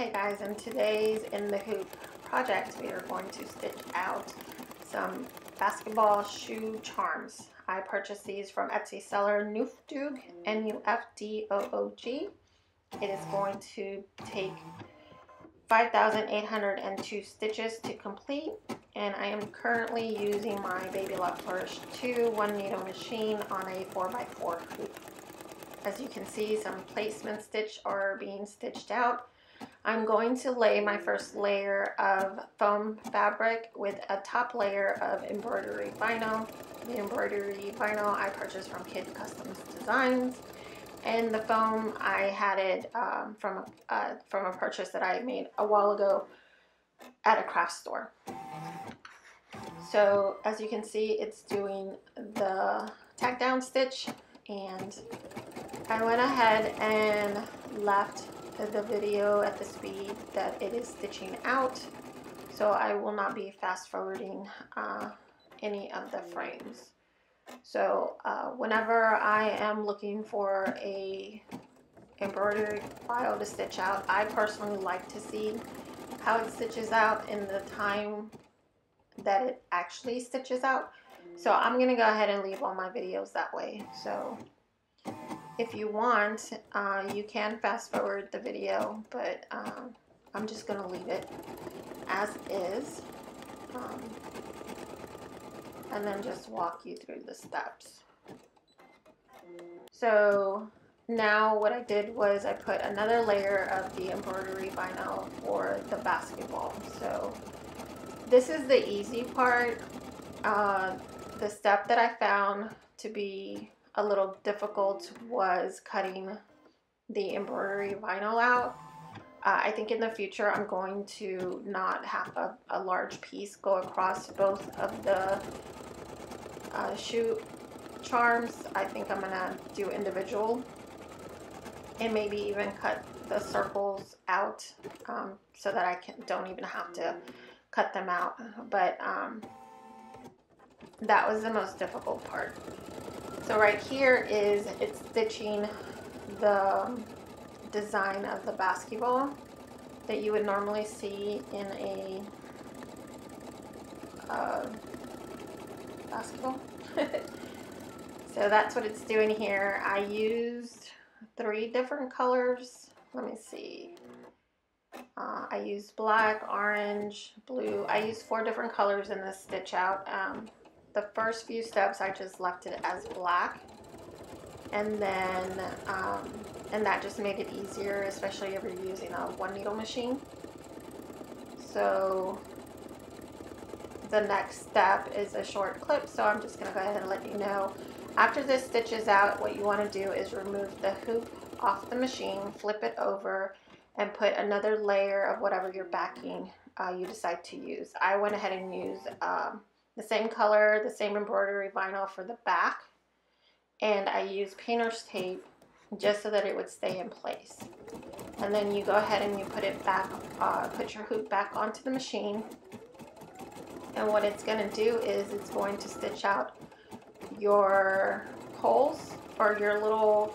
Okay guys, in today's In the Hoop project, we are going to stitch out some basketball shoe charms. I purchased these from Etsy seller Nufdoog, N-U-F-D-O-O-G. It is going to take 5,802 stitches to complete, and I am currently using my Baby Lock Flourish II one needle machine on a 4x4 hoop. As you can see, some placement stitch are being stitched out. I'm going to lay my first layer of foam fabric with a top layer of embroidery vinyl. The embroidery vinyl I purchased from Kids Custom Designs, and the foam I had it from a purchase that I made a while ago at a craft store. So as you can see, it's doing the tack down stitch, and I went ahead and left the video at the speed that it is stitching out, so I will not be fast forwarding any of the frames. So whenever I am looking for a embroidery file to stitch out, I personally like to see how it stitches out in the time that it actually stitches out, so I'm gonna go ahead and leave all my videos that way. So if you want, you can fast forward the video, but I'm just gonna leave it as is, and then just walk you through the steps. So now what I did was I put another layer of the embroidery vinyl for the basketball. So this is the easy part. The step that I found to be a little difficult was cutting the embroidery vinyl out. I think in the future I'm going to not have a large piece go across both of the shoe charms. I think I'm gonna do individual and maybe even cut the circles out, so that I don't even have to cut them out, but that was the most difficult part. So right here is it's stitching the design of the basketball that you would normally see in a basketball. So that's what it's doing here. I used 3 different colors. Let me see. I used black, orange, blue. I used 4 different colors in this stitch out. The first few steps I just left it as black, and then and that just made it easier, especially if you're using a one needle machine. So the next step is a short clip, so I'm just gonna go ahead and let you know. After this stitches out, what you want to do is remove the hoop off the machine, flip it over, and put another layer of whatever your backing you decide to use. I went ahead and used the same color, the same embroidery vinyl for the back, and I used painter's tape just so that it would stay in place. And then you go ahead and you put it back, put your hoop back onto the machine, and what it's going to do is it's going to stitch out your holes, or your little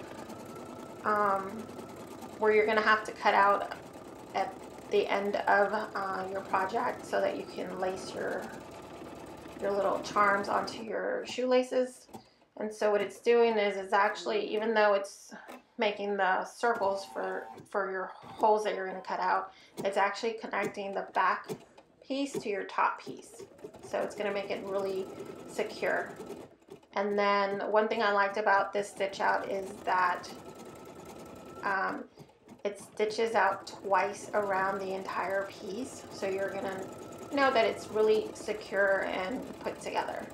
where you're going to have to cut out at the end of your project, so that you can lace your little charms onto your shoelaces. And so what it's doing is it's actually, even though it's making the circles for your holes that you're going to cut out, it's actually connecting the back piece to your top piece. So it's going to make it really secure. And then one thing I liked about this stitch out is that it stitches out twice around the entire piece, so you're going to know that it's really secure and put together,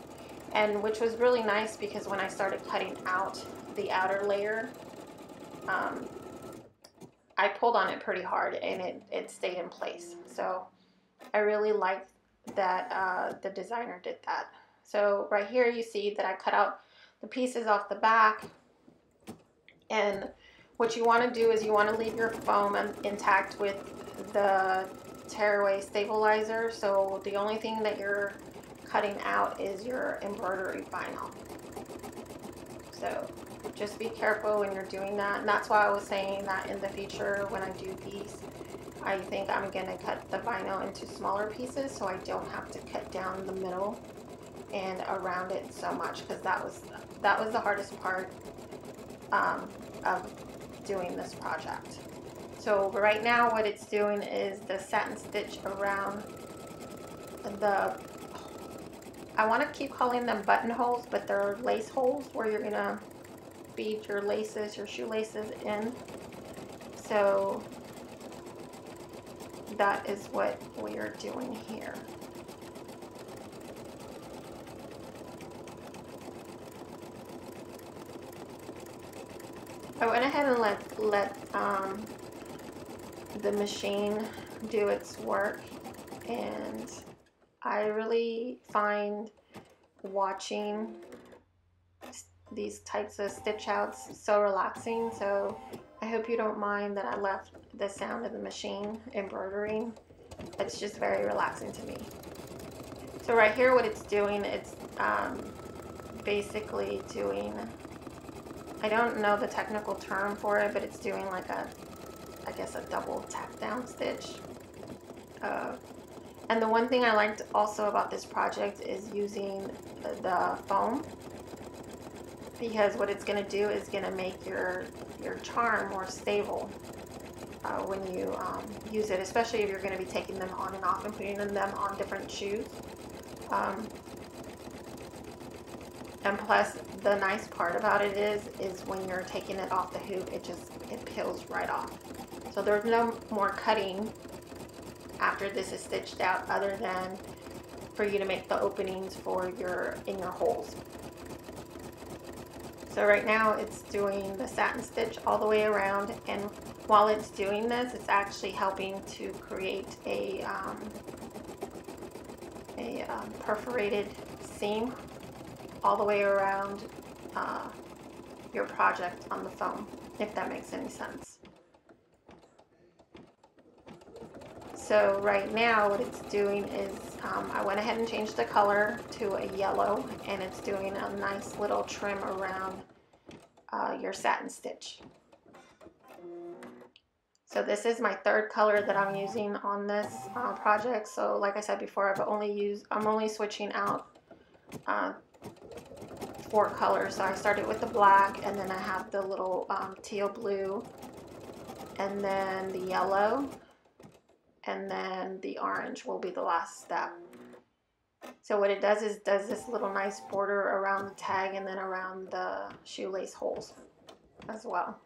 and which was really nice, because when I started cutting out the outer layer, I pulled on it pretty hard and it stayed in place. So I really liked that the designer did that. So right here you see that I cut out the pieces off the back, and what you want to do is you want to leave your foam intact with the tearaway stabilizer, so the only thing that you're cutting out is your embroidery vinyl. So just be careful when you're doing that, and that's why I was saying that in the future when I do these, I think I'm gonna cut the vinyl into smaller pieces so I don't have to cut down the middle and around it so much, because that was the hardest part of doing this project. So right now what it's doing is the satin stitch around the, I want to keep calling them buttonholes, but they're lace holes where you're gonna bead your laces, your shoelaces in. So that is what we are doing here. I went ahead and let the machine do its work, and I really find watching these types of stitch outs so relaxing, so I hope you don't mind that I left the sound of the machine embroidering. It's just very relaxing to me. So right here what it's doing, it's basically doing, I don't know the technical term for it, but it's doing like a, I guess a double tack down stitch. And the one thing I liked also about this project is using the foam, because what it's going to do is going to make your charm more stable when you use it, especially if you're going to be taking them on and off and putting them on different shoes. And plus, the nice part about it is when you're taking it off the hoop, it peels right off. So there's no more cutting after this is stitched out, other than for you to make the openings for in your holes. So right now it's doing the satin stitch all the way around, and while it's doing this, it's actually helping to create a perforated seam all the way around your project on the foam, if that makes any sense. So right now what it's doing is I went ahead and changed the color to a yellow, and it's doing a nice little trim around your satin stitch. So this is my third color that I'm using on this project. So like I said before, I'm only switching out four colors. So I started with the black, and then I have the little teal blue, and then the yellow, and then the orange will be the last step. So what it does is does this little nice border around the tag and then around the shoelace holes as well.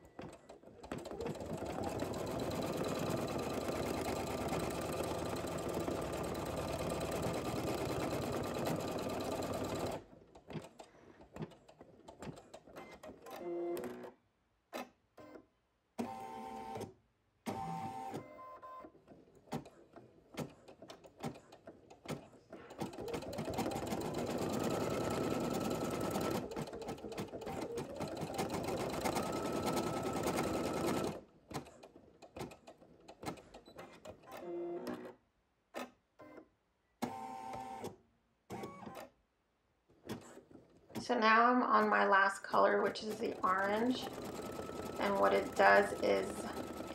So now I'm on my last color, which is the orange, and what it does is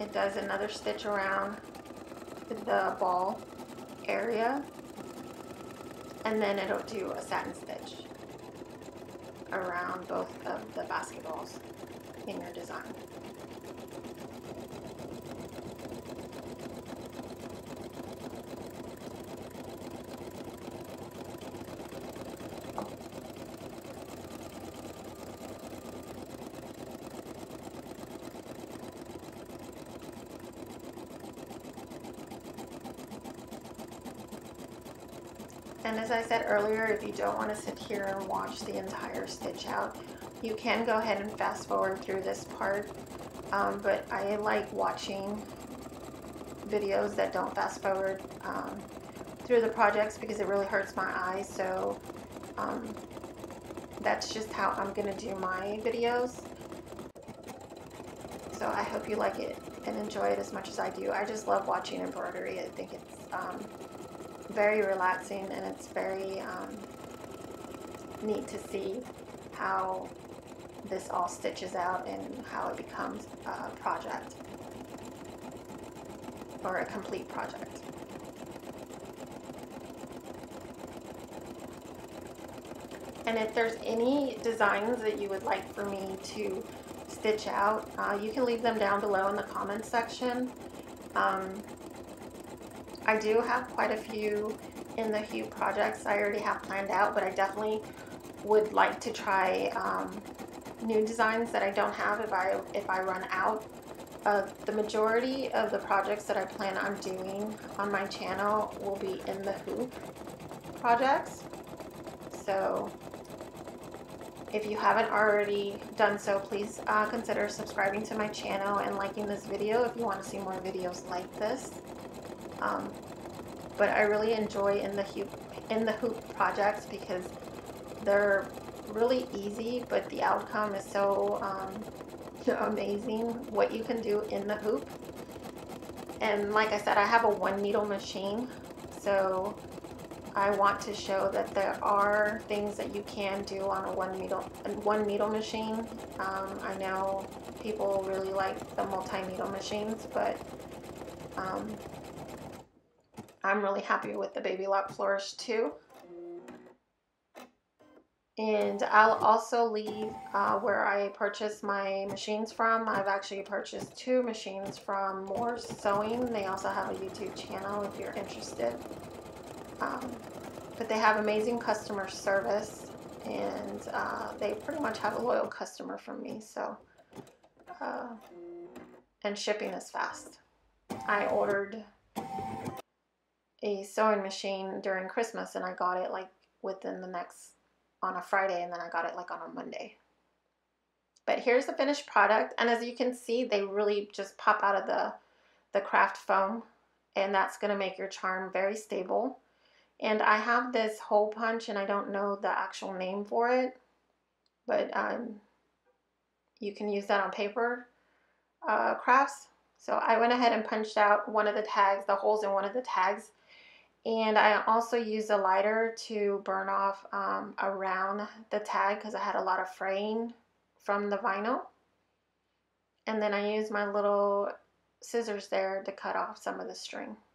it does another stitch around the ball area, and then it'll do a satin stitch around both of the basketballs in your design. And as I said earlier, if you don't want to sit here and watch the entire stitch out, you can go ahead and fast forward through this part, but I like watching videos that don't fast forward through the projects, because it really hurts my eyes. So that's just how I'm going to do my videos. So I hope you like it and enjoy it as much as I do. I just love watching embroidery. I think it's very relaxing, and it's very neat to see how this all stitches out and how it becomes a project. or a complete project. And if there's any designs that you would like for me to stitch out, you can leave them down below in the comments section. I do have quite a few in the Hue projects I already have planned out, but I definitely would like to try new designs that I don't have if I run out. The majority of the projects that I plan on doing on my channel will be in the Hue projects. So if you haven't already done so, please consider subscribing to my channel and liking this video if you want to see more videos like this. But I really enjoy in the hoop projects because they're really easy, but the outcome is so amazing what you can do in the hoop. And like I said, I have a one needle machine, so I want to show that there are things that you can do on a one needle machine. I know people really like the multi-needle machines, but I'm really happy with the Baby Lock Flourish II. And I'll also leave where I purchased my machines from. I've actually purchased two machines from More Sewing. They also have a YouTube channel if you're interested. But they have amazing customer service, and they pretty much have a loyal customer from me. So, and shipping is fast. I ordered a sewing machine during Christmas, and I got it like within the next, on a Friday, and then I got it like on a Monday. But here's the finished product, and as you can see, they really just pop out of the craft foam, and that's going to make your charm very stable. And I have this hole punch, and I don't know the actual name for it, but you can use that on paper crafts. So I went ahead and punched out one of the tags, the holes in one of the tags, and I also used a lighter to burn off around the tag because I had a lot of fraying from the vinyl. And then I used my little scissors there to cut off some of the string.